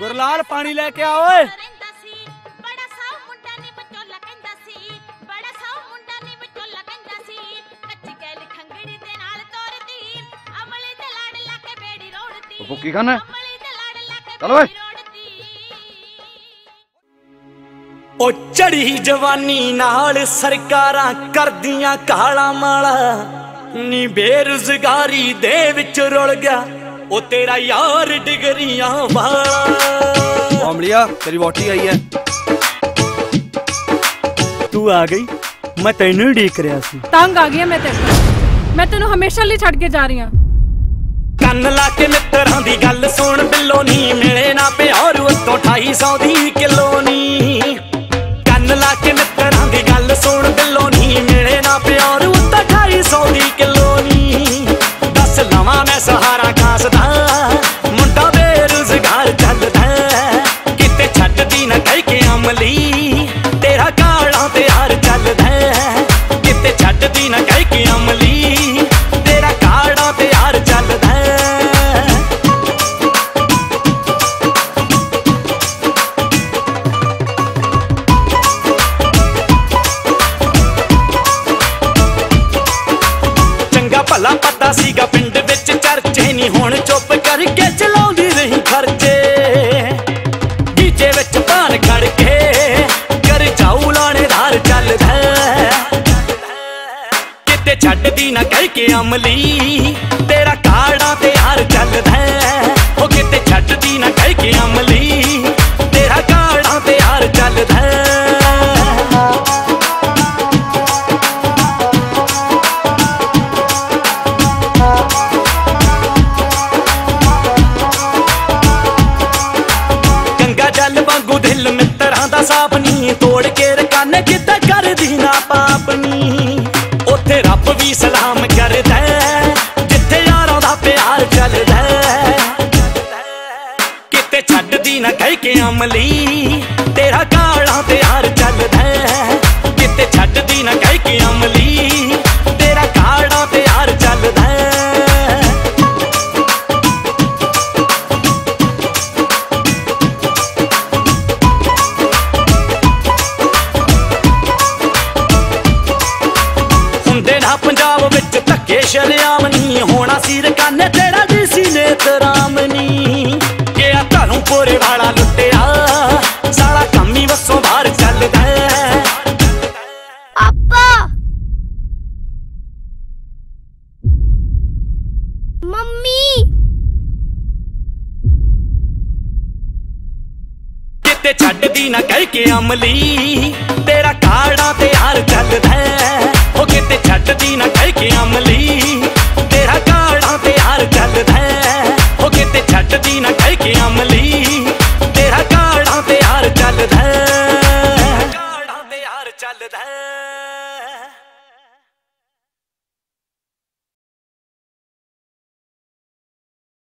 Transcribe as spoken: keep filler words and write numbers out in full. गुरलाल पानी लेके आओ। भुक्की खाना चलो। ओ चढ़ी जवानी नाल सरकारां करदियां काला माला, नी बेरोजगारी दे विच रुल गया ओ तेरा यार डिगरियां वाला। ओमलिया तेरी वोटी आई है, तू आ गई, मैं तेनू ढीक रहा सी। तंग आ गई मैं तेरे, मैं तेनू हमेशा लिए छड़ के जा रही हां। कन ला के मित्रां दी गल सुन बिलो नी, मिले ना प्यार उत्तों ढाई सौ दी किलो नी। कन ला के मित्रां दी गल सुन बिलो नी, मिले ना प्यार उत्तों ढाई सौ दी किलो नी। दस लवां मैं सहारा खासदा, मुंडा बेरोजगार चलदा, किते छड्डदी ना कह के अमली तेरा काला प्यार चलदा, किते छड्डदी ना कह के अमली तेरा काला प्यार चलदा। पता सीगा पिंड विच चर्चे नी, हुण चुप करके चलाउंदी रही खर्चे। गीचे विच पान खड़के कर जाऊ लाणेदार चलदा, किते छड्डदी ना कह के अमली तेरा काड़ा ते हार चलदा। ओ किते छड्डदी ना कह के अमली तेरा काड़ा ते हार चलदा। सापनी तोड़ के रकान किता कर दी ना पापनी, उथे रब भी सलाम कर दे जिथे यारों दा प्यार चलदा। किते छड्डदी ना कह के अमली तेरा काला प्यार चलदा, किते छड्डदी ना कह के अमली तेरा काला प्यार चलदा। पंजाब विच धक्के शरेआम नी, होना सिर काने तेरा जिसी ने तराम नी। गया घरों पूरे वाला लुटिया, सारा कम ही बसों बाहर चलदा। आपा मम्मी किते छड्डदी ना कह के अमली तेरा काड़ा ते हार चलदा, ओ किते छड्डदी ना कह के अमली।